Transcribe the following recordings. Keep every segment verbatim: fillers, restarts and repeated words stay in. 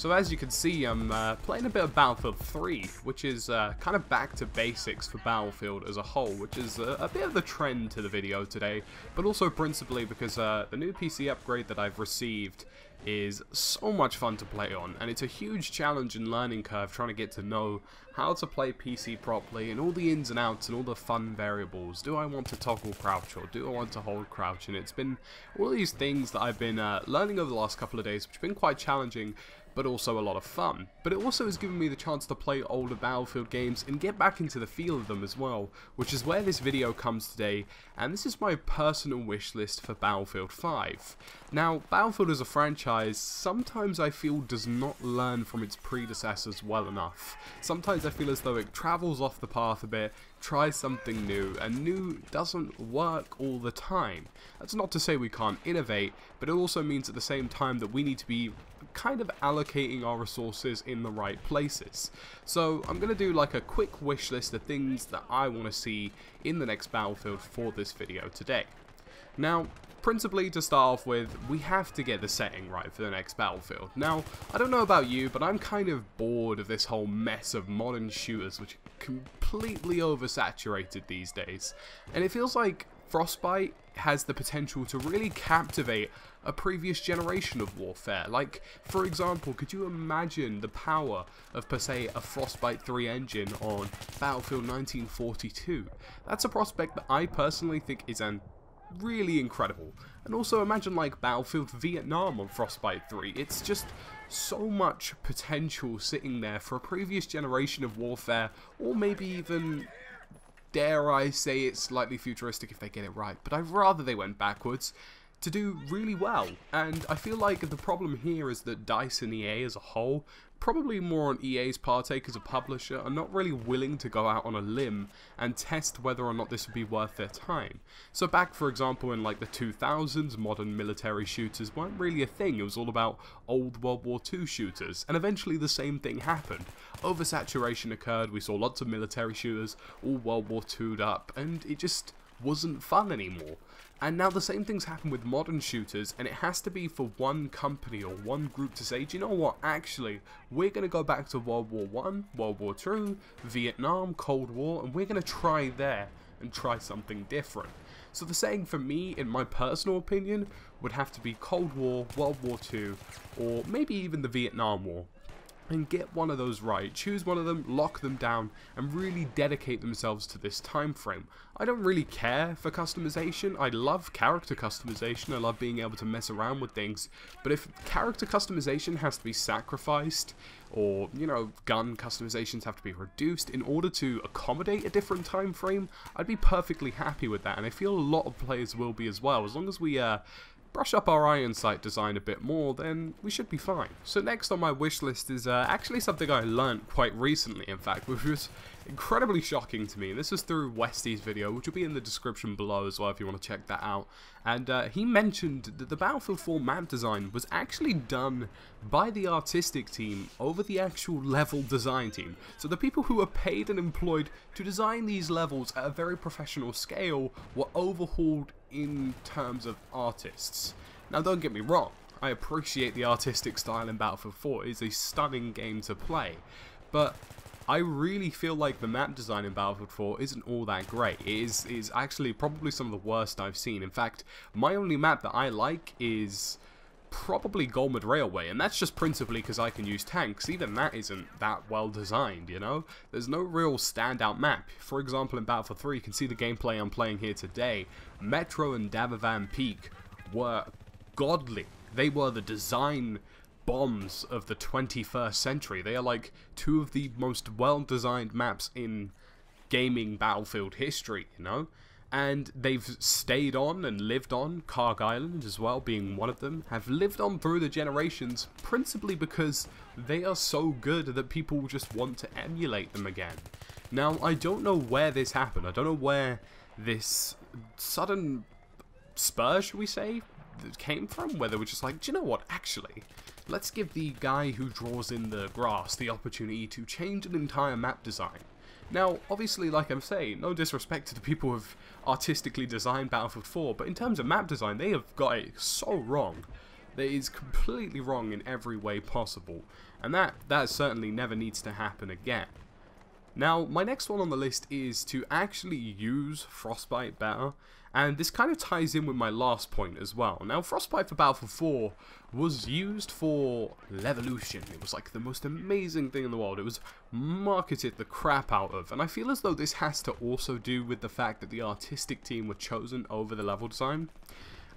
So as you can see, I'm uh, playing a bit of Battlefield three, which is uh, kind of back to basics for Battlefield as a whole, which is a, a bit of the trend to the video today, but also principally because uh, the new P C upgrade that I've received is so much fun to play on, and it's a huge challenge and learning curve trying to get to know how to play P C properly and all the ins and outs and all the fun variables. Do I want to toggle crouch or do I want to hold crouch? And it's been all these things that I've been uh, learning over the last couple of days, which have been quite challenging, but also a lot of fun. But it also has given me the chance to play older Battlefield games and get back into the feel of them as well, which is where this video comes today, and this is my personal wish list for Battlefield five. Now, Battlefield as a franchise, sometimes I feel does not learn from its predecessors well enough. Sometimes I feel as though it travels off the path a bit, tries something new, and new doesn't work all the time. That's not to say we can't innovate, but it also means at the same time that we need to be kind of allocating our resources in the right places. So I'm going to do like a quick wish list of things that I want to see in the next Battlefield for this video today. Now, principally to start off with, we have to get the setting right for the next Battlefield. Now, I don't know about you, but I'm kind of bored of this whole mess of modern shooters, which are completely oversaturated these days. And it feels like Frostbite has the potential to really captivate a previous generation of warfare. Like, for example, could you imagine the power of, per se, a Frostbite three engine on Battlefield nineteen forty-two? That's a prospect that I personally think is an really incredible. And also imagine like Battlefield Vietnam on Frostbite three. It's just so much potential sitting there for a previous generation of warfare, or maybe even, dare I say, it's slightly futuristic if they get it right, but I'd rather they went backwards, to do really well. And I feel like the problem here is that DICE and E A as a whole, probably more on E A's partake as a publisher, are not really willing to go out on a limb and test whether or not this would be worth their time. So back, for example, in like the two thousands, modern military shooters weren't really a thing. It was all about old World War Two shooters, and eventually the same thing happened. Oversaturation occurred, we saw lots of military shooters, all World War Two'd up, and it just wasn't fun anymore. And now the same things happen with modern shooters, and it has to be for one company or one group to say, do you know what, actually, we're going to go back to World War One, World War Two, Vietnam, Cold War, and we're going to try there and try something different. So the saying for me, in my personal opinion, would have to be Cold War, World War Two, or maybe even the Vietnam War. And get one of those right, choose one of them, lock them down, and really dedicate themselves to this time frame. I don't really care for customization. I love character customization, I love being able to mess around with things, but if character customization has to be sacrificed, or, you know, gun customizations have to be reduced in order to accommodate a different time frame, I'd be perfectly happy with that, and I feel a lot of players will be as well. As long as we, uh, brush up our iron sight design a bit more, then we should be fine. So next on my wish list is uh, actually something I learned quite recently, in fact, which was incredibly shocking to me. This is through Westy's video, which will be in the description below as well if you want to check that out. And uh, he mentioned that the Battlefield four map design was actually done by the artistic team over the actual level design team. So the people who are paid and employed to design these levels at a very professional scale were overhauled in terms of artists. Now don't get me wrong, I appreciate the artistic style in Battlefield four, it's a stunning game to play, but I really feel like the map design in Battlefield four isn't all that great. It is, it is actually probably some of the worst I've seen. In fact, my only map that I like is probably Golmud Railway, and that's just principally because I can use tanks. Even that isn't that well designed, you know? There's no real standout map. For example, in Battlefield three, you can see the gameplay I'm playing here today. Metro and Davavan Peak were godly. They were the design bombs of the twenty-first century. They are like two of the most well-designed maps in gaming Battlefield history, you know? And they've stayed on and lived on, Karg Island as well being one of them, have lived on through the generations, principally because they are so good that people just want to emulate them again. Now, I don't know where this happened. I don't know where this sudden spur, should we say, that came from, where they were just like, do you know what, actually, let's give the guy who draws in the grass the opportunity to change an entire map design. Now, obviously, like I'm saying, no disrespect to the people who've artistically designed Battlefield four, but in terms of map design, they have got it so wrong. That it is completely wrong in every way possible. And that, that certainly never needs to happen again. Now, my next one on the list is to actually use Frostbite better, and this kind of ties in with my last point as well. Now, Frostbite for Battlefield four was used for Levolution. It was like the most amazing thing in the world. It was marketed the crap out of, and I feel as though this has to also do with the fact that the artistic team were chosen over the level design,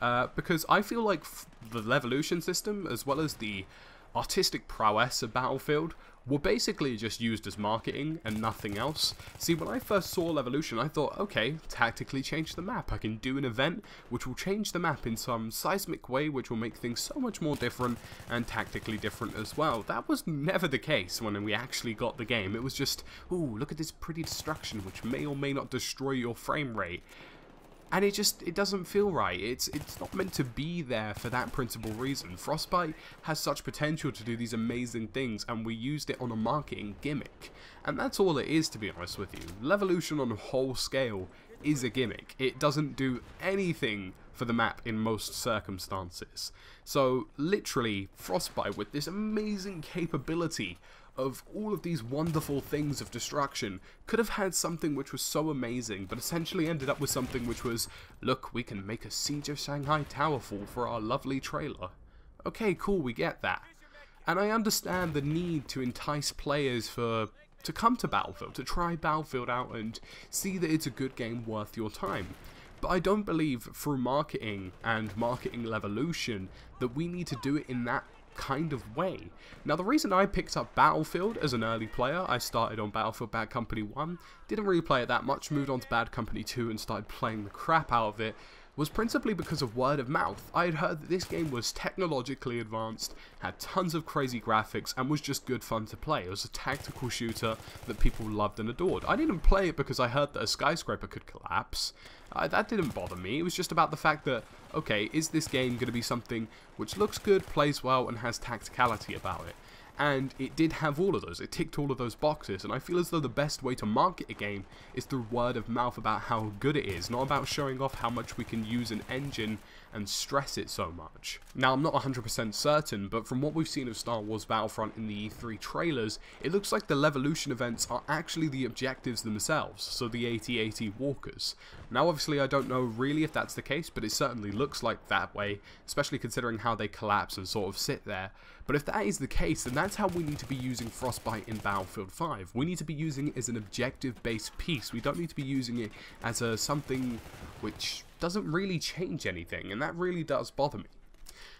uh, because I feel like f the Levolution system, as well as the artistic prowess of Battlefield, were basically just used as marketing and nothing else. See, when I first saw Levolution, I thought, okay, tactically change the map. I can do an event which will change the map in some seismic way, which will make things so much more different and tactically different as well. That was never the case when we actually got the game. It was just, ooh, look at this pretty destruction, which may or may not destroy your frame rate. And it just, it doesn't feel right. It's it's not meant to be there for that principal reason. Frostbite has such potential to do these amazing things, and we used it on a marketing gimmick. And that's all it is, to be honest with you. Levolution on a whole scale is a gimmick. It doesn't do anything for the map in most circumstances. So literally, Frostbite, with this amazing capability of all of these wonderful things of destruction, could have had something which was so amazing, but essentially ended up with something which was, look, we can make a Siege of Shanghai tower fall for our lovely trailer. Okay, cool, we get that. And I understand the need to entice players for to come to Battlefield, to try Battlefield out and see that it's a good game worth your time. But I don't believe through marketing and marketing Levolution that we need to do it in that kind of way. Now, the reason I picked up Battlefield as an early player, I started on Battlefield Bad Company One, didn't really play it that much, moved on to Bad Company Two and started playing the crap out of it, was principally because of word of mouth. I had heard that this game was technologically advanced, had tons of crazy graphics, and was just good fun to play. It was a tactical shooter that people loved and adored. I didn't play it because I heard that a skyscraper could collapse. Uh, that didn't bother me. It was just about the fact that, okay, is this game going to be something which looks good, plays well, and has tacticality about it? And it did have all of those. It ticked all of those boxes, and I feel as though the best way to market a game is through word of mouth about how good it is, not about showing off how much we can use an engine and stress it so much. Now, I'm not one hundred percent certain, but from what we've seen of Star Wars Battlefront in the E three trailers, it looks like the Levolution events are actually the objectives themselves, so the A T A T walkers. Now, obviously, I don't know really if that's the case, but it certainly looks like that way, especially considering how they collapse and sort of sit there. But if that is the case, then that's how we need to be using Frostbite in Battlefield five. We need to be using it as an objective-based piece. We don't need to be using it as a something which doesn't really change anything, and that really does bother me.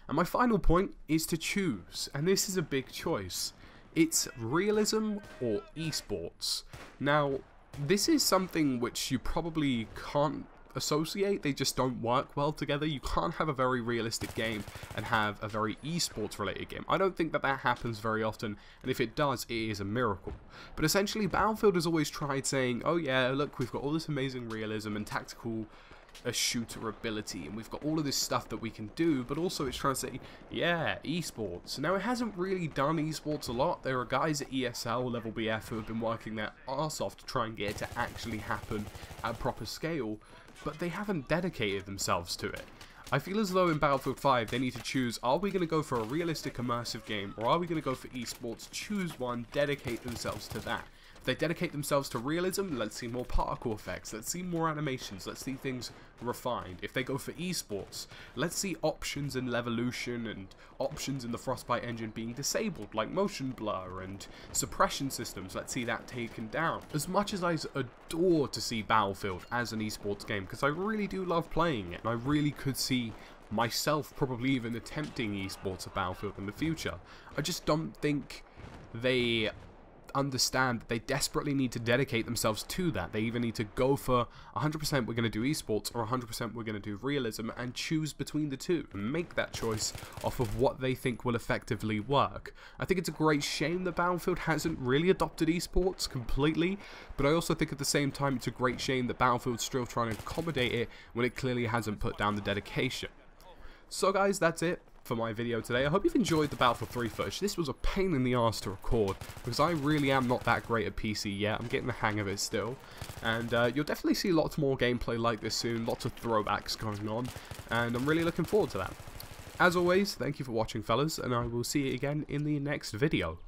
And my final point is to choose, and this is a big choice. It's realism or esports. Now, this is something which you probably can't associate. They just don't work well together. You can't have a very realistic game and have a very esports related game. I don't think that that happens very often, and if it does, it is a miracle. But essentially, Battlefield has always tried saying, oh yeah, look, we've got all this amazing realism and tactical a shooter ability, and we've got all of this stuff that we can do, but also it's trying to say, yeah, esports. Now, it hasn't really done esports a lot. There are guys at E S L, Level B F, who have been working their arse off to try and get it to actually happen at proper scale, but they haven't dedicated themselves to it. I feel as though in Battlefield five, they need to choose, are we going to go for a realistic immersive game, or are we going to go for esports? Choose one, dedicate themselves to that. If they dedicate themselves to realism, let's see more particle effects, let's see more animations, let's see things refined. If they go for esports, let's see options in Levolution and options in the Frostbite engine being disabled, like motion blur and suppression systems, let's see that taken down. As much as I adore to see Battlefield as an esports game, because I really do love playing it, and I really could see myself probably even attempting esports at Battlefield in the future, I just don't think they understand that they desperately need to dedicate themselves to that. They either need to go for one hundred percent we're going to do esports, or one hundred percent we're going to do realism, and choose between the two and make that choice off of what they think will effectively work. I think it's a great shame that Battlefield hasn't really adopted esports completely, but I also think at the same time it's a great shame that Battlefield's still trying to accommodate it when it clearly hasn't put down the dedication. So guys, that's it for my video today. I hope you've enjoyed the Battlefield three footage. This was a pain in the ass to record, because I really am not that great at P C yet. I'm getting the hang of it still, and uh, you'll definitely see lots more gameplay like this soon, lots of throwbacks going on, and I'm really looking forward to that. As always, thank you for watching, fellas, and I will see you again in the next video.